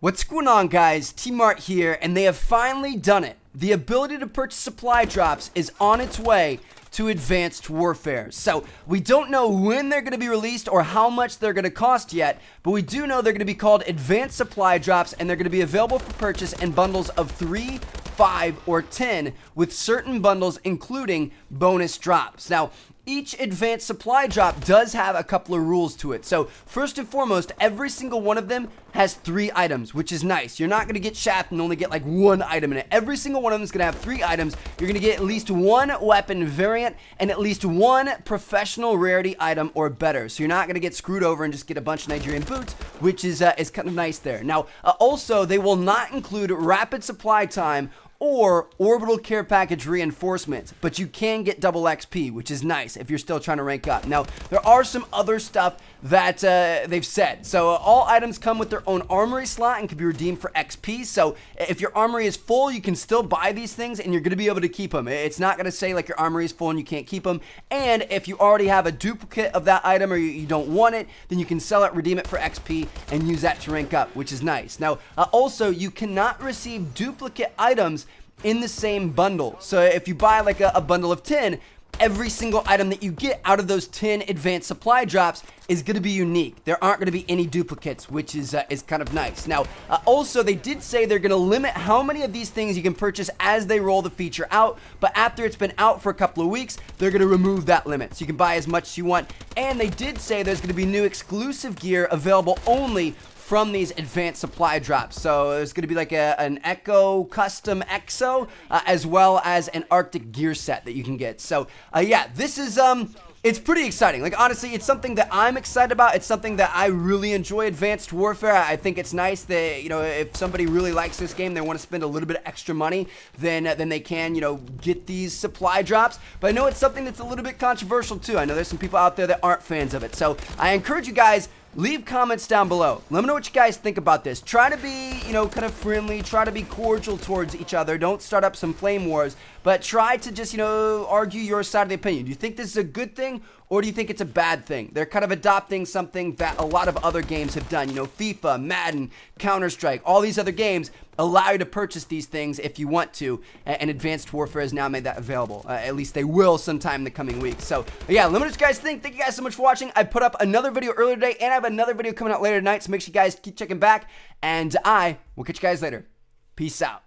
What's going on, guys? T-Mart here, and they have finally done it. The ability to purchase supply drops is on its way to Advanced Warfare. So we don't know when they're going to be released or how much they're going to cost yet, but we do know they're going to be called Advanced Supply Drops, and they're going to be available for purchase in bundles of 3, 5, or 10, with certain bundles including bonus drops. Now, each advanced supply drop does have a couple of rules to it. So first and foremost, every single one of them has 3 items, which is nice. You're not gonna get shafted and only get like 1 item in it. Every single one of them is gonna have 3 items. You're gonna get at least 1 weapon variant and at least 1 professional rarity item or better. So you're not gonna get screwed over and just get a bunch of Nigerian boots, which is kind of nice there. Now, also, they will not include rapid supply time or orbital care package reinforcements, but you can get double XP, which is nice if you're still trying to rank up. Now, there are some other stuff that they've said. So all items come with their own armory slot and can be redeemed for XP. So if your armory is full, you can still buy these things and you're gonna be able to keep them. It's not gonna say like your armory is full and you can't keep them. And if you already have a duplicate of that item or you don't want it, then you can sell it, redeem it for XP, and use that to rank up, which is nice. Now, also, you cannot receive duplicate items in the same bundle. So if you buy like a bundle of 10, every single item that you get out of those 10 advanced supply drops is gonna be unique. There aren't gonna be any duplicates, which is kind of nice. Now, also, they did say they're gonna limit how many of these things you can purchase as they roll the feature out, but after it's been out for a couple of weeks, they're gonna remove that limit, so you can buy as much as you want. And they did say there's gonna be new exclusive gear available only from these advanced supply drops. So there's gonna be like an Echo Custom EXO, as well as an Arctic Gear Set that you can get. So yeah, this is, it's pretty exciting. Like, honestly, it's something that I'm excited about. It's something that I really enjoy, Advanced Warfare. I think it's nice that, you know, if somebody really likes this game, they want to spend a little bit of extra money, then they can, you know, get these supply drops. But I know it's something that's a little bit controversial too. I know there's some people out there that aren't fans of it. So I encourage you guys, leave comments down below. Let me know what you guys think about this. Try to be, you know, kind of friendly. Try to be cordial towards each other. Don't start up some flame wars, but try to just, you know, argue your side of the opinion. Do you think this is a good thing, or do you think it's a bad thing? They're kind of adopting something that a lot of other games have done. You know, FIFA, Madden, Counter-Strike, all these other games allow you to purchase these things if you want to, and Advanced Warfare has now made that available. At least they will sometime in the coming weeks. So yeah, let me know what you guys think. Thank you guys so much for watching. I put up another video earlier today, and I have another video coming out later tonight, so make sure you guys keep checking back, and I will catch you guys later. Peace out.